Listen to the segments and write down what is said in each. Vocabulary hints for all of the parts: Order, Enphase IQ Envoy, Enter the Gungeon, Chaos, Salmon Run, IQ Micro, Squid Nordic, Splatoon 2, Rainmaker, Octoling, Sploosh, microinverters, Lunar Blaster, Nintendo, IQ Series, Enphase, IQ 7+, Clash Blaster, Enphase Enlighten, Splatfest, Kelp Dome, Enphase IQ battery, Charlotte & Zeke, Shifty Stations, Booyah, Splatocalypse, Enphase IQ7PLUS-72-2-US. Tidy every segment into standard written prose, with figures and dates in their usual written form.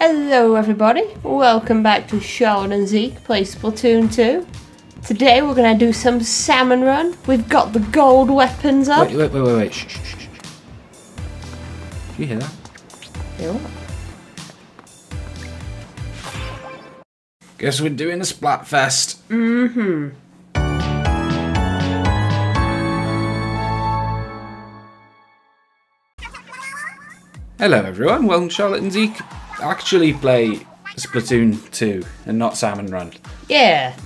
Hello everybody, welcome back to Charlotte and Zeke play Splatoon 2. Today we're going to do some Salmon Run. We've got the gold weapons up. Wait. Shh, shh, shh. Do you hear that? Hear what? Guess we're doing the Splatfest. Mm-hmm. Hello everyone, welcome to Charlotte and Zeke. Actually play Splatoon 2 and not Salmon Run. Yeah.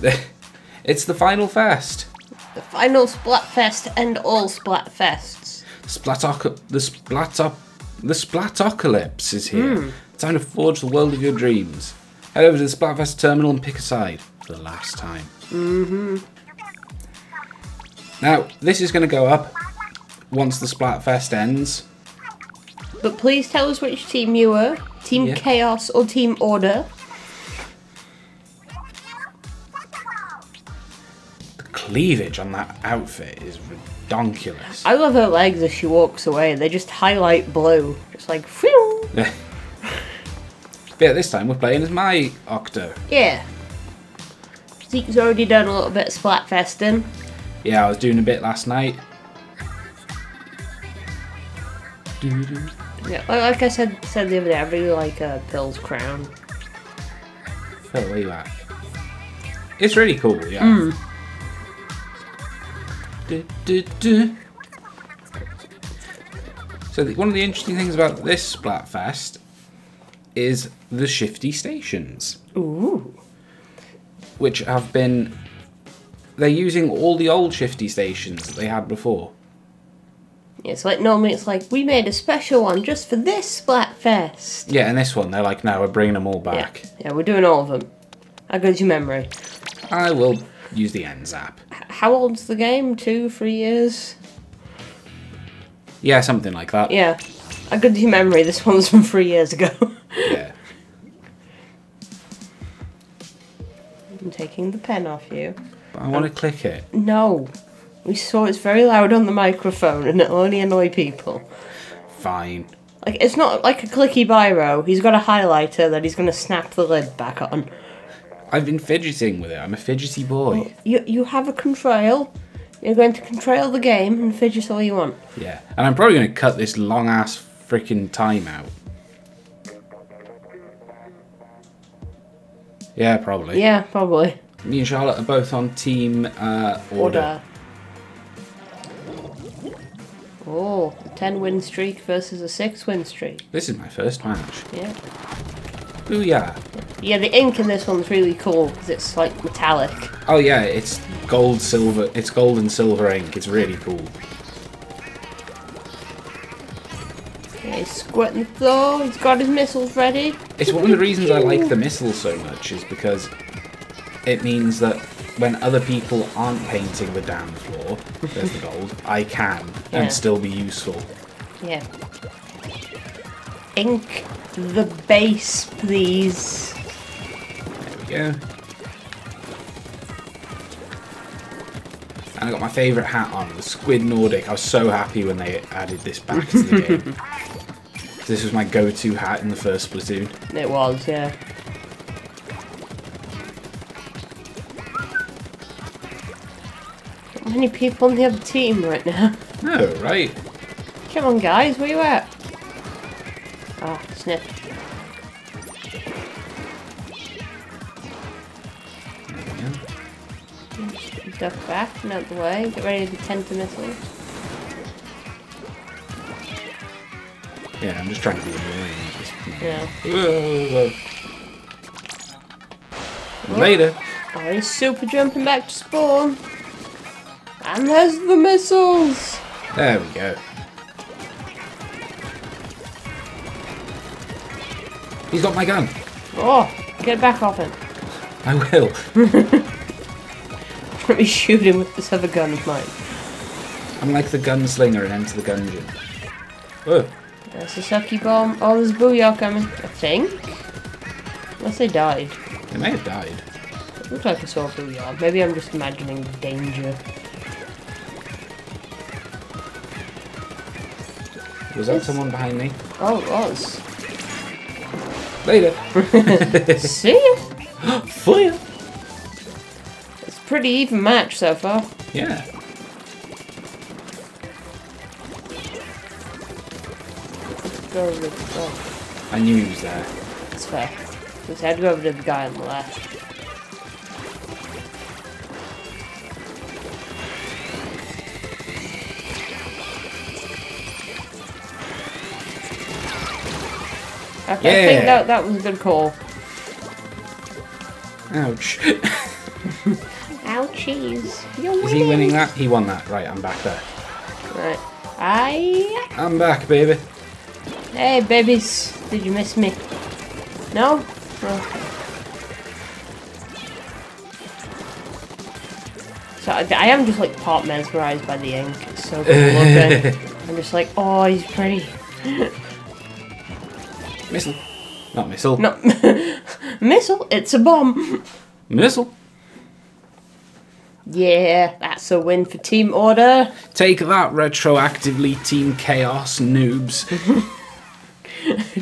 It's the final fest. The final Splatfest and all Splatfests. The Splatocalypse is here. Time to forge the world of your dreams. Head over to the Splatfest terminal and pick a side for the last time. Mm-hmm. Now, this is going to go up once the Splatfest ends. But please tell us which team you were. Team Chaos or Team Order? The cleavage on that outfit is redonkulous. I love her legs as she walks away. They just highlight blue. Just like, phew! Yeah, this time we're playing as my Octo. Yeah. Zeke's already done a little bit of Splatfesting. Yeah, I was doing a bit last night. Yeah, like I said the other day, I really like Phil's crown. Phil, where you at? It's really cool, yeah. So one of the interesting things about this Splatfest is the Shifty Stations. Ooh. Which have been... They're using all the old Shifty Stations that they had before. Yeah, so like normally it's like, we made a special one just for this Splatfest. Yeah, and this one, they're like, no, we're bringing them all back. Yeah, we're doing all of them. How good's your memory? I will use the end zap. How old's the game? 2, 3 years? Yeah, something like that. Yeah. How good's your memory? This one's from 3 years ago. Yeah. I'm taking the pen off you. But I want to click it. No. We saw it's very loud on the microphone and it'll only annoy people. Fine. Like, it's not like a clicky biro. He's got a highlighter that he's going to snap the lid back on. I've been fidgeting with it. I'm a fidgety boy. Well, you have a contrail. You're going to contrail the game and fidget all you want. Yeah. And I'm probably going to cut this long-ass freaking time out. Yeah, probably. Yeah, probably. Me and Charlotte are both on Team Order. Oh, a 10-win streak versus a 6-win streak. This is my first match. Yeah. Booyah. Yeah, the ink in this one's really cool because it's like metallic. Oh yeah, it's gold, silver. It's gold and silver ink. It's really cool. Yeah, he's squirting the floor. He's got his missiles ready. It's one of the reasons I like the missiles so much is because it means that when other people aren't painting the damn floor, there's the gold, I can and still be useful. Yeah. Ink the base, please. There we go. And I got my favourite hat on, the Squid Nordic. I was so happy when they added this back to the game. This was my go-to hat in the first Splatoon. It was, yeah. Many people on the other team right now. Oh, right. Come on, guys, where you at? Ah, oh, snip. Duck back and out the way. Get ready to tend to missiles. Yeah, I'm just trying to be annoying. Yeah. Whoa. Later. Oh, he's super jumping back to spawn. And there's the missiles! There we go. He's got my gun. Oh, get back off him. I will. Let me shoot him with this other gun of mine. I'm like the gunslinger in Enter the Gungeon. Whoa. There's a sucky bomb. Oh, there's a Booyah coming. I think. Unless they died. They may have died. It looks like I saw a Booyah. Maybe I'm just imagining danger. Was that someone behind me? Oh, it was. Later. See ya. For ya. It's a pretty even match so far. Yeah. I knew he was there. That's fair. Let's head over to the guy on the left. Okay, yeah. I think that was a good call. Ouch. Ouchies. You're winning. Is he winning that? He won that. Right, I'm back there. Right. I'm back, baby. Hey, babies. Did you miss me? No? Okay. So I am just like part mesmerized by the ink. It's so cool looking. I'm just like, oh, he's pretty. Missile. Not missile. No. Missile, it's a bomb. Missile. Yeah, that's a win for Team Order. Take that, retroactively, Team Chaos noobs.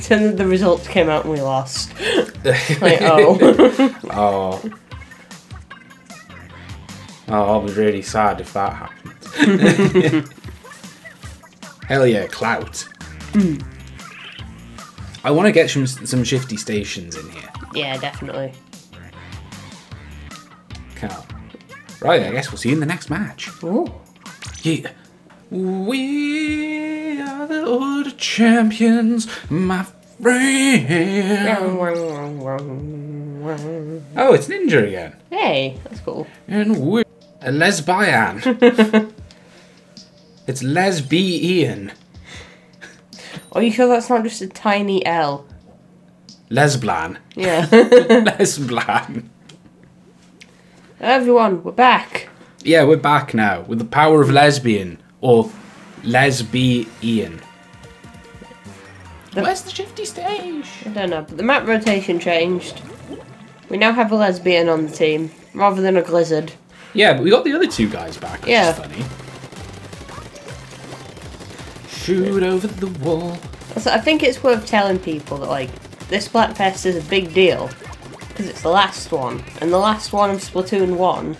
Then the results came out and we lost. Like, oh. Oh. Oh, I'll be really sad if that happened. Hell yeah, clout. Mm. I want to get some Shifty Stations in here. Yeah, definitely. Cow. Right, I guess we'll see you in the next match. Ooh. Yeah. We are the Order champions, my friend. Oh, it's Ninja again. Hey, that's cool. And we're a lesbian. It's lesbian. Are you sure that's not just a tiny L? Lesblan. Yeah. Lesblan. Everyone, we're back. Yeah, we're back now with the power of lesbian or lesbian. Where's the Shifty Stage? I don't know, but the map rotation changed. We now have a lesbian on the team rather than a Glizzard. Yeah, but we got the other two guys back. Yeah. Is funny. Shoot over the wall. Also, I think it's worth telling people that, like, this Splatfest is a big deal because it's the last one, and the last one of Splatoon 1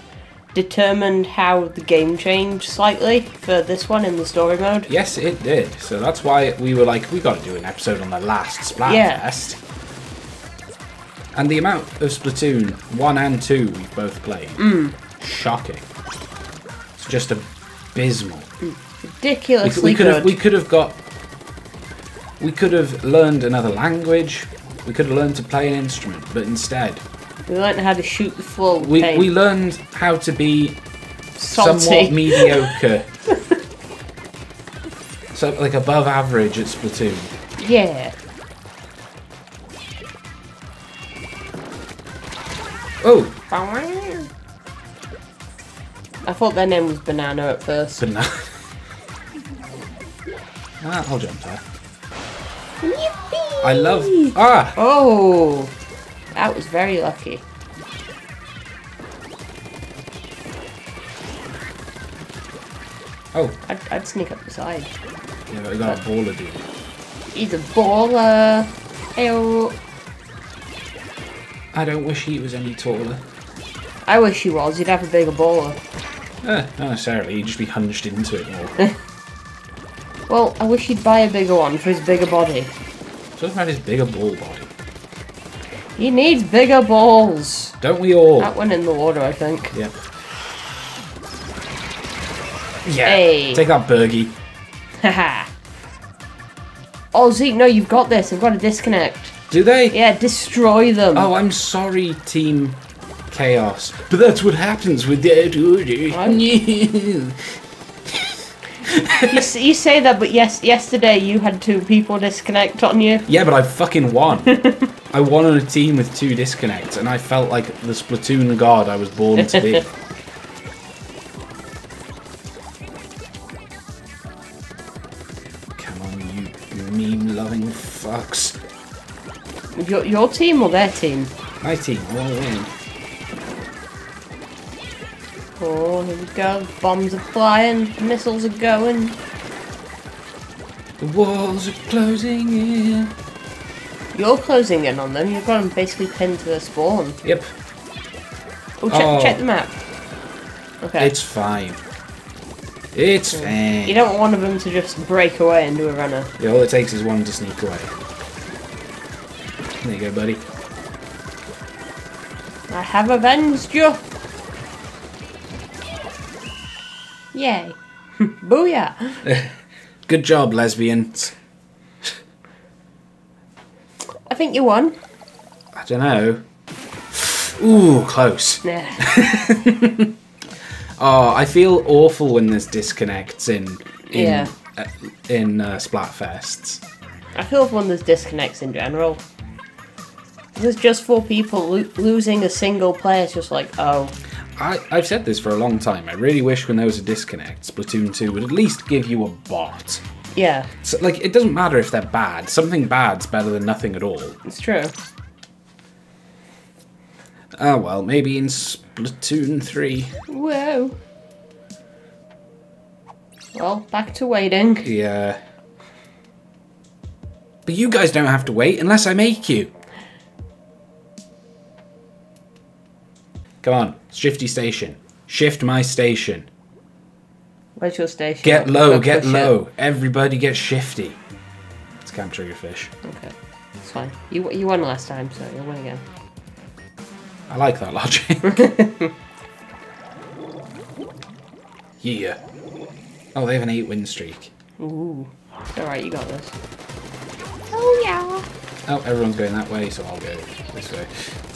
determined how the game changed slightly for this one in the story mode. Yes, it did. So that's why we were like, we got to do an episode on the last Splatfest. Yeah. And the amount of Splatoon 1 and 2 we've both played, shocking. It's just abysmal. Ridiculously good. We could have learned another language. We could have learned to play an instrument, but instead, we learned how to shoot the floor. We learned how to be salty. Somewhat mediocre, so like above average at Splatoon. Yeah. Oh. I thought their name was Banana at first. Banana. Ah, I'll jump there. Yippee! I love... Ah! Oh! That was very lucky. Oh. I'd sneak up the side. Yeah, but we got a baller dude. He's a baller! Ayo! I don't wish he was any taller. I wish he was. He'd have a bigger baller. Not necessarily. He'd just be hunched into it more. Well, I wish he'd buy a bigger one for his bigger body. Something about his bigger ball body. He needs bigger balls. Don't we all? That one in the water, I think. Yep. Yeah. Hey. Take that, Bergie. Haha. Oh, Zeke, no, you've got this. I've got to disconnect. Do they? Yeah, destroy them. Oh, I'm sorry, Team Chaos. But that's what happens with that order. You say that, but yes, yesterday you had 2 people disconnect on you. Yeah, but I fucking won. I won on a team with 2 disconnects, and I felt like the Splatoon god I was born to be. Come on, you meme-loving fucks. Your team or their team? My team. All in. Oh, here we go. Bombs are flying. Missiles are going. The walls are closing in. You're closing in on them. You've got them basically pinned to their spawn. Yep. Oh, check the map. Okay. It's fine. It's fine. You don't want them to just break away and do a runner. Yeah, all it takes is one to sneak away. There you go, buddy. I have avenged you. Yay. Booyah. Good job, lesbians. I think you won. I don't know. Ooh, close. Nah. Oh, I feel awful when there's disconnects in Splatfests. I feel when there's disconnects in general. There's just four people losing a single player. It's just like, oh. I've said this for a long time. I really wish when there was a disconnect, Splatoon 2 would at least give you a bot. Yeah. So, like, it doesn't matter if they're bad. Something bad's better than nothing at all. It's true. Oh, well, maybe in Splatoon 3. Whoa. Well, back to waiting. Yeah. But you guys don't have to wait unless I make you. Come on, Shifty Station. Shift my station. Where's your station? Get low, get low. Everybody get shifty. It's Camp Triggerfish. Okay, it's fine. You won last time, so you'll win again. I like that logic. Yeah. Oh, they have an 8-win streak. Ooh. Alright, you got this. Oh, yeah. Oh, everyone's going that way, so I'll go this way.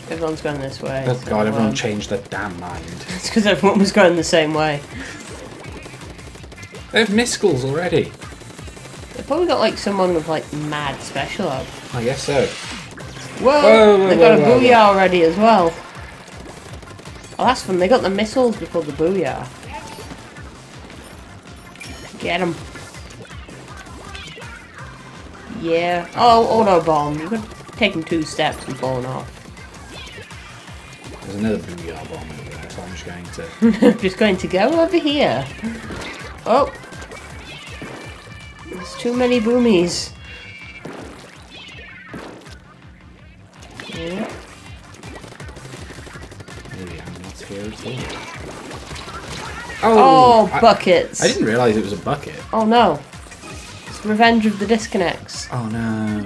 Everyone's going this way. Oh so god, everyone changed their damn mind. It's because everyone was going the same way. They have miscalls already. They've probably got like someone with like mad special up. I guess so. Whoa! They've got a Booyah already as well. Oh, that's fun. They got the missiles before the Booyah. Get them. Yeah. Oh, auto bomb. You could take them 2 steps and falling off. There's another Booyah bomb over there, so I'm just going to... just going to go over here. Oh. There's too many boomies. Yeah. Maybe I'm not scared at all. Oh, buckets. I didn't realise it was a bucket. Oh, no. It's revenge of the disconnects. Oh, no.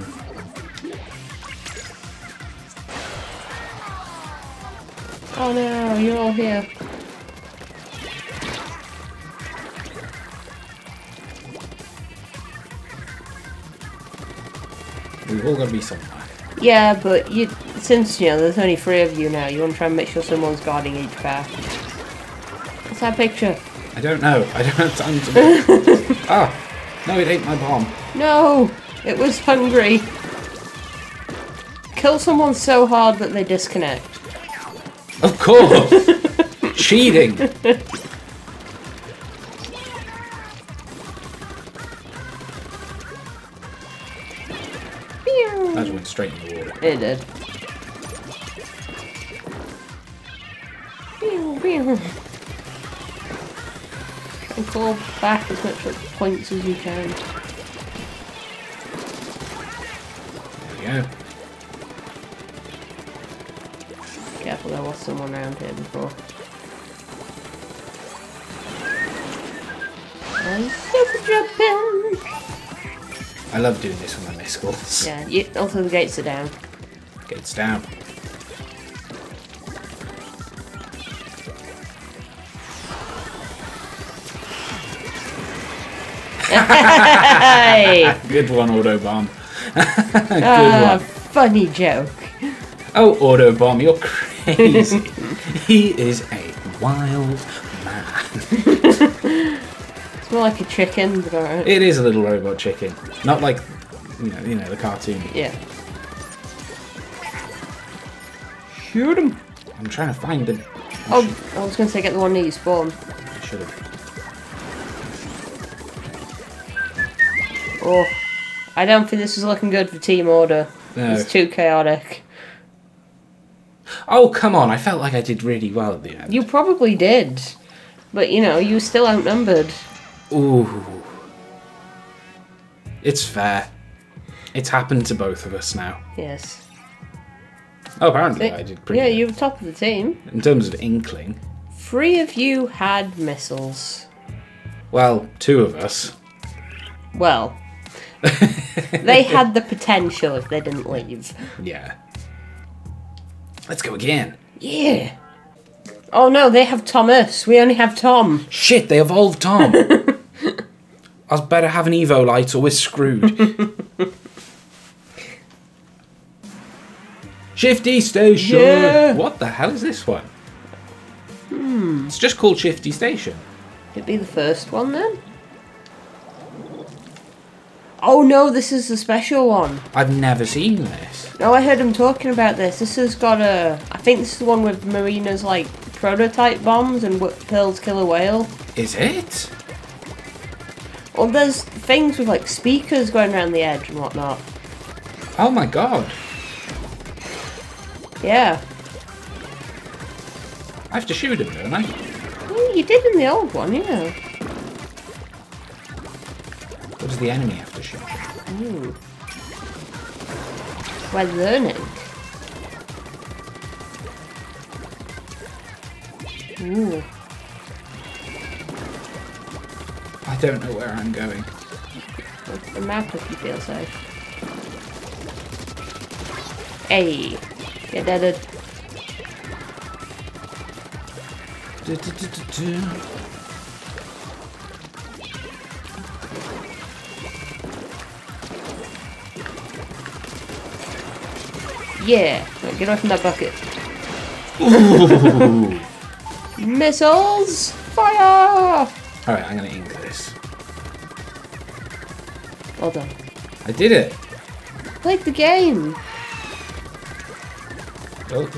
Oh no, you're all here. We've all got to be somewhere. Yeah, but you, since, you know, there's only 3 of you now, you want to try and make sure someone's guarding each path. What's that picture? I don't know. I don't have time to... Ah! No, it ate my bomb. No! It was hungry. Kill someone so hard that they disconnect. Of course! Cheating! That went straight in the water. It did. And call back as much points as you can. There we go. Careful, there was someone around here before. And super jumping! I love doing this when I miss goals. Yeah, also the gates are down. Gates down. Hey! Good one, Autobomb. Good one. Funny joke. Oh, Autobomb, you're crazy. He is a wild man. It's more like a chicken, but alright. It is a little robot chicken. Not like, you know the cartoon. Yeah. Shoot him! I'm trying to find him. Oh, I was going to say get the one that you spawned. I should have. Oh, I don't think this is looking good for team order. No. It's too chaotic. Oh, come on, I felt like I did really well at the end. You probably did. But, you know, you were still outnumbered. Ooh. It's fair. It's happened to both of us now. Yes. Oh, apparently I did pretty good. Yeah, you were top of the team. In terms of Inkling. 3 of you had missiles. Well, 2 of us. Well, they had the potential if they didn't leave. Yeah. Let's go again. Yeah. Oh no, they have Thomas. We only have Tom. Shit, they evolved Tom. I'd better have an Evo light or we're screwed. Shifty Station! Yeah. What the hell is this one? Hmm. It's just called Shifty Station. Could it be the first one then? Oh no, this is the special one. I've never seen this. No, I heard them talking about this. This has got a... I think this is the one with Marina's, like, prototype bombs and Pearl's killer whale. Is it? Well, there's things with, like, speakers going around the edge and whatnot. Oh my god. Yeah. I have to shoot him, don't I? Well, you did in the old one, yeah. What does the enemy have to shoot? Ooh. We're learning. Ooh. I don't know where I'm going. What's the map if you feel safe? Hey. Get deaded. Yeah, right, get away from that bucket. Ooh. Missiles! Fire! Alright, I'm gonna ink this. Well done. I did it! Played the game! Oh.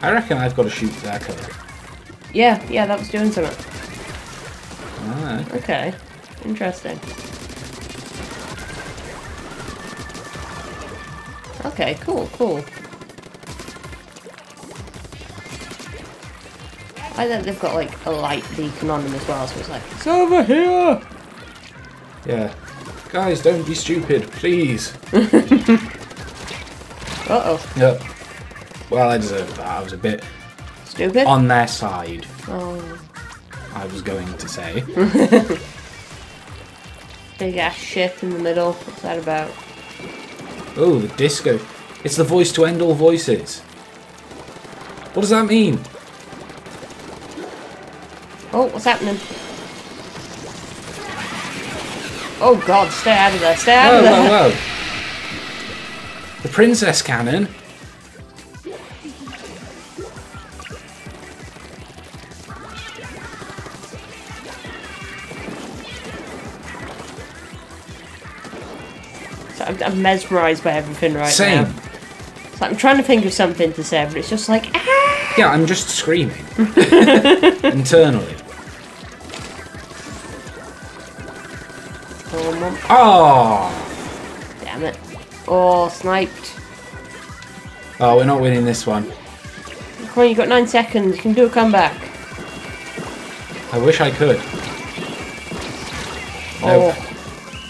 I reckon I've got to shoot that colour. Yeah, yeah, that was doing something. Ah, okay. Interesting. Okay, cool, cool. I think they've got like a light beacon on them as well, so it's like, it's over here! Yeah. Guys, don't be stupid, please. Uh-oh. Yep. Well, I deserved that. I was a bit... stupid? On their side. Oh. I was going to say. Big ass ship in the middle. What's that about? Oh, the disco. It's the voice to end all voices. What does that mean? Oh, what's happening? Oh god, stay out of there, stay out of there! Whoa, whoa, whoa! The princess cannon! So I'm mesmerised by everything right Same. Now. It's like I'm trying to think of something to say, but it's just like... ah! Yeah, I'm just screaming. Internally. Oh! Damn it. Oh, sniped. Oh, we're not winning this one. Come on, you've got 9 seconds. You can do a comeback. I wish I could. Oh. Nope.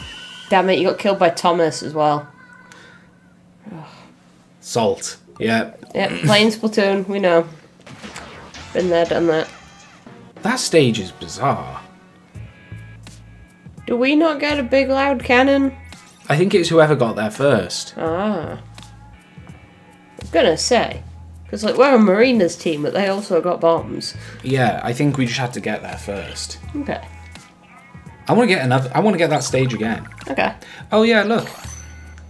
Damn it, you got killed by Thomas as well. Ugh. Salt. Yeah. Yeah, playing Splatoon, we know. Been there, done that. That stage is bizarre. Do we not get a big loud cannon? I think it's whoever got there first. Ah. I'm gonna say. Because, like, we're on Marina's team, but they also got bombs. Yeah, I think we just had to get there first. Okay. I want to get another... I want to get that stage again. Okay. Oh, yeah, look.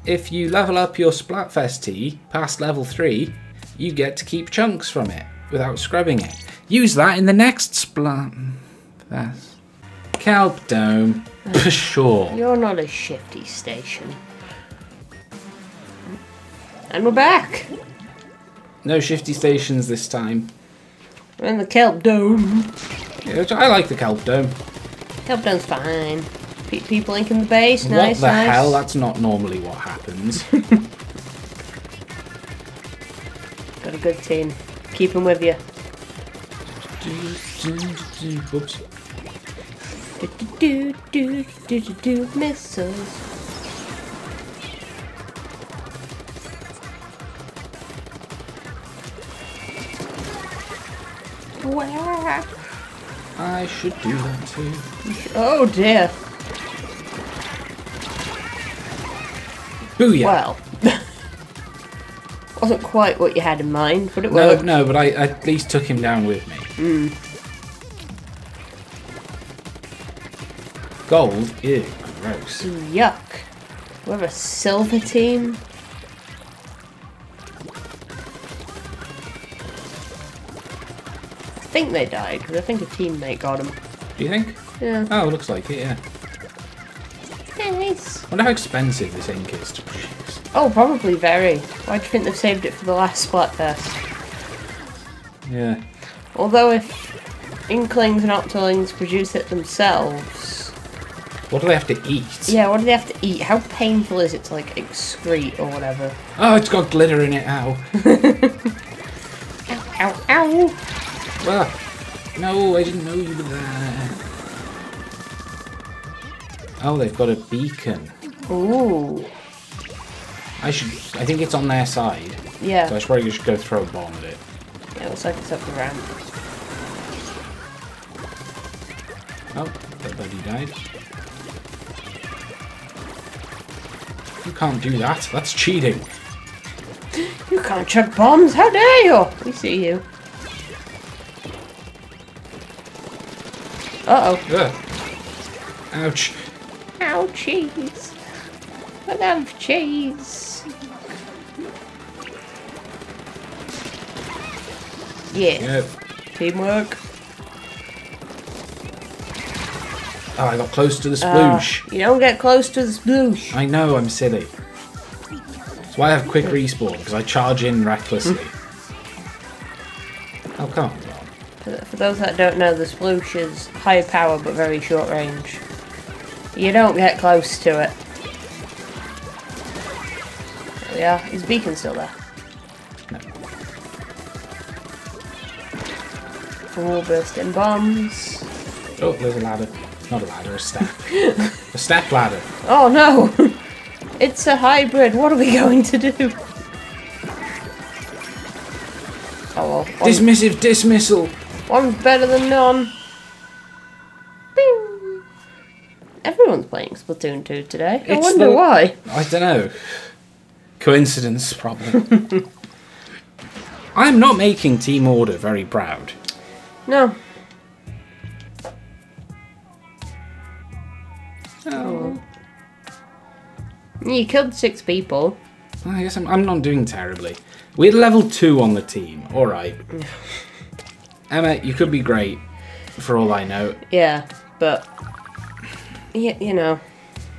If you level up your Splatfest tea past level 3, you get to keep chunks from it without scrubbing it. Use that in the next Splatfest. Kelp Dome, for sure. You're not a Shifty Station. And we're back. No Shifty Stations this time. We're in the Kelp Dome. Yeah, I like the Kelp Dome. Kelp Dome's fine. People ink in the base, nice. What the hell? That's not normally what happens. Got a good team. Keep them with you. Whoops. Missiles. Whack. I should do that too. Oh dear. Booyah. Well. Wasn't quite what you had in mind, but it worked. No, but I at least took him down with me. Mm. Gold? Ew, gross. Yuck. We're a silver team. I think they died, because I think a teammate got them. Do you think? Yeah. Oh, looks like it, yeah. Nice. I wonder how expensive this ink is to produce. Oh, probably very. Why do you think they've saved it for the last Splatfest? Yeah. Although if Inklings and Octolings produce it themselves... What do they have to eat? Yeah, what do they have to eat? How painful is it to, like, excrete or whatever? Oh, it's got glitter in it, ow. Ow, ow, ow! Well, no, I didn't know you were there. Oh, they've got a beacon. Ooh. I think it's on their side. Yeah. So I probably should go throw a bomb at it. Yeah, it looks like it's up the ramp. Oh, that buddy died. You can't do that. That's cheating. You can't chuck bombs. How dare you? We see you. Uh-oh. Ouch. Ouchies. I love cheese. Yeah. Yep. Teamwork. Oh, I got close to the sploosh. You don't get close to the sploosh. I know, I'm silly. That's why I have quick respawn, because I charge in recklessly. Oh, come on. For those that don't know, the sploosh is high power but very short range. You don't get close to it. There we are. Is Beacon still there? No. We're all bursting bombs. Oh, there's a ladder. Not a ladder, a stack. A stack ladder. Oh no! It's a hybrid, what are we going to do? Oh well. Dismissive dismissal! One's better than none. Bing! Everyone's playing Splatoon 2 today. I wonder why. I don't know. Coincidence, probably. I'm not making Team Order very proud. No. Oh. You killed 6 people. I guess I'm not doing terribly. We're level 2 on the team. Alright. Emma, you could be great, for all I know. Yeah, but... You know.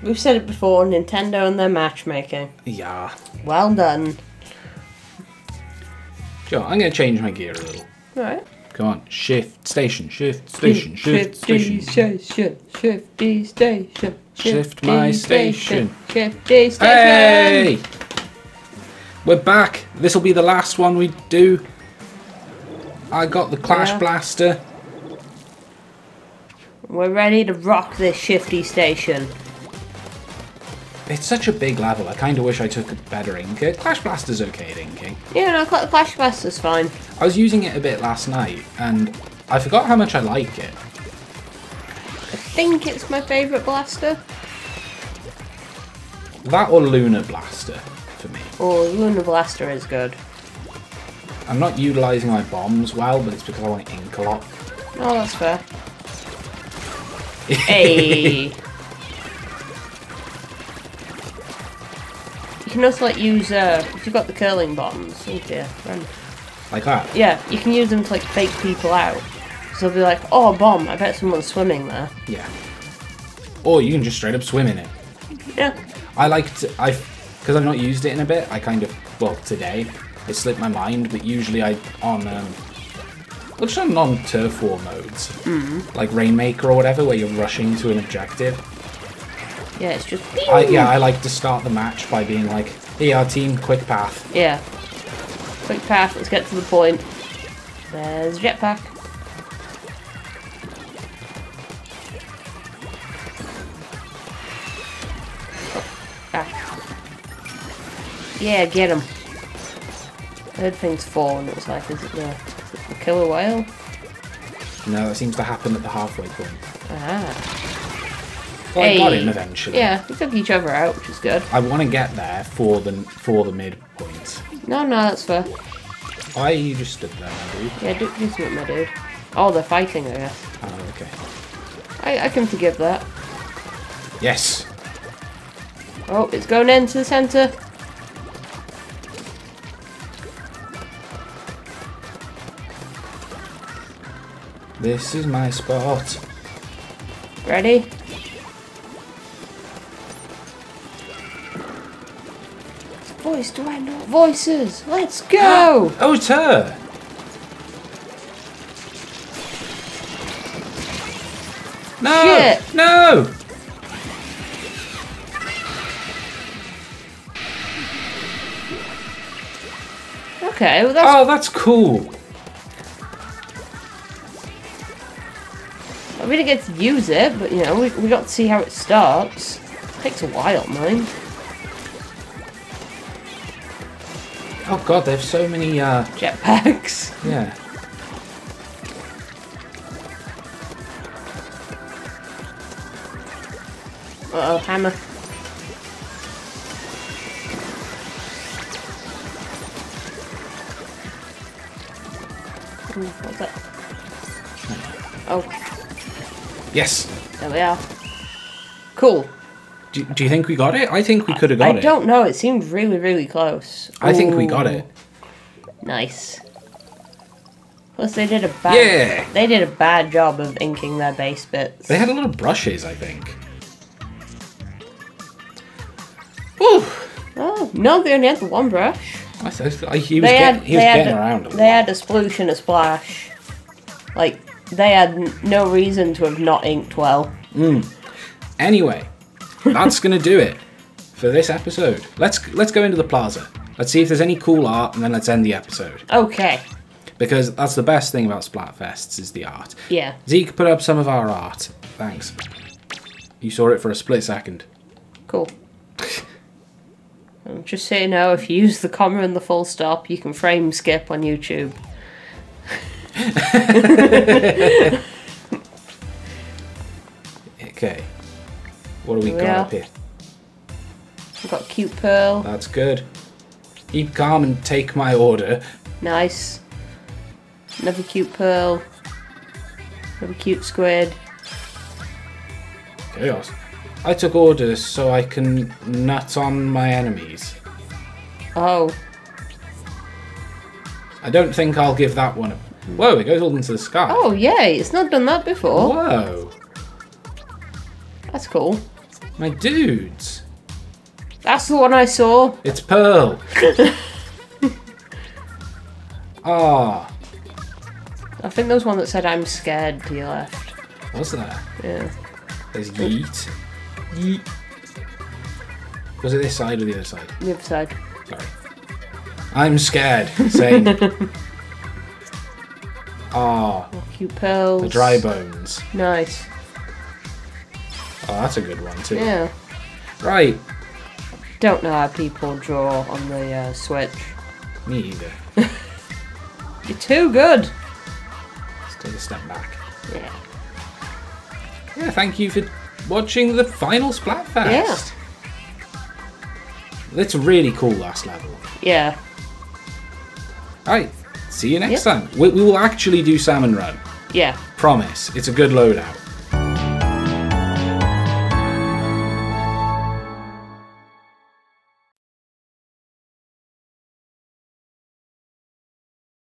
We've said it before, Nintendo and their matchmaking. Yeah. Well done. Sure, I'm going to change my gear a little. Alright. Come on, shift my station. Hey! We're back. This will be the last one we do. I got the Clash Blaster. We're ready to rock this Shifty Station. It's such a big level. I kind of wish I took a better inker. Clash Blaster's okay at inking. Yeah, no, Clash Blaster's fine. I was using it a bit last night, and I forgot how much I like it. I think it's my favourite blaster. That or Lunar Blaster, for me. Oh, Lunar Blaster is good. I'm not utilising my bombs well, but it's because I want to ink a lot. Oh, that's fair. Hey. You can also, like, use, if you've got the curling bombs, oh dear, run. Like that? Yeah, you can use them to, like, fake people out. So they'll be like, oh, bomb, I bet someone's swimming there. Yeah. Or you can just straight up swim in it. Yeah. I like to, because I've not used it in a bit, I kind of, well, today, it slipped my mind, but usually I'm just on non-turf war modes. Mm. Like Rainmaker or whatever, where you're rushing to an objective. Yeah, it's just... I like to start the match by being like, hey, our team, quick path. Yeah. Quick path, let's get to the point. There's jetpack. Yeah, get him. I heard things fall and it was like, is it the killer whale? No, it seems to happen at the halfway point. Ah. Well, hey. I got him eventually. Yeah, we took each other out, which is good. I want to get there for the midpoint. No, that's fair. I just stood there, my dude. Yeah, do something, my dude. Oh, they're fighting, I guess. Oh, okay. I can forgive that. Yes. Oh, it's going into the centre. This is my spot. Ready? Voice, do I know? Voices! Let's go! Oh, it's her! No! Shit. No! Okay, well that's... Oh, that's cool. I really get to use it, but you know, we got to see how it starts. It takes a while, mind. Oh god, they have so many jetpacks. Yeah. Uh oh, hammer. Ooh, what's that? Oh. Yes. There we are. Cool. Do you think we got it? I think we could have got it. I don't know. It seemed really, really close. Ooh. I think we got it. Nice. Plus, they did a bad. Yeah. They did a bad job of inking their base bits. They had a lot of brushes, I think. Woo! Oh no! They only had the one brush. He was getting around. They had a sploosh and a splash, like. They had no reason to have not inked well. Mm. Anyway, that's gonna do it for this episode. Let's go into the plaza. Let's see if there's any cool art, and then let's end the episode. Okay. Because that's the best thing about Splatfests is the art. Yeah. Zeke put up some of our art. Thanks. You saw it for a split second. Cool. I'm just saying now, if you use the comma and the full stop, you can frame skip on YouTube. Okay, what do we got up here? We've got cute pearl. That's good. Keep calm and take my order. Nice. Another cute pearl. Another cute squid. Chaos. I took orders so I can nut on my enemies. Oh. I don't think I'll give that one a... Whoa, it goes all into the sky. Oh, yay, it's not done that before. Whoa. That's cool. My dudes. That's the one I saw. It's Pearl. Ah. I think there was one that said, I'm scared to your left. Was there? Yeah. There's Yeet. Yeet. Was it this side or the other side? The other side. Sorry. I'm scared. Same. Ah, oh, cute pearls. The dry bones. Nice. Oh, that's a good one too. Yeah. Right. Don't know how people draw on the Switch. Me either. You're too good. Let's take a step back. Yeah. Yeah. Thank you for watching the final Splatfest. Yeah. That's a really cool last level. Yeah. All right. See you next time. We will actually do Salmon Run. Yeah. Promise. It's a good loadout.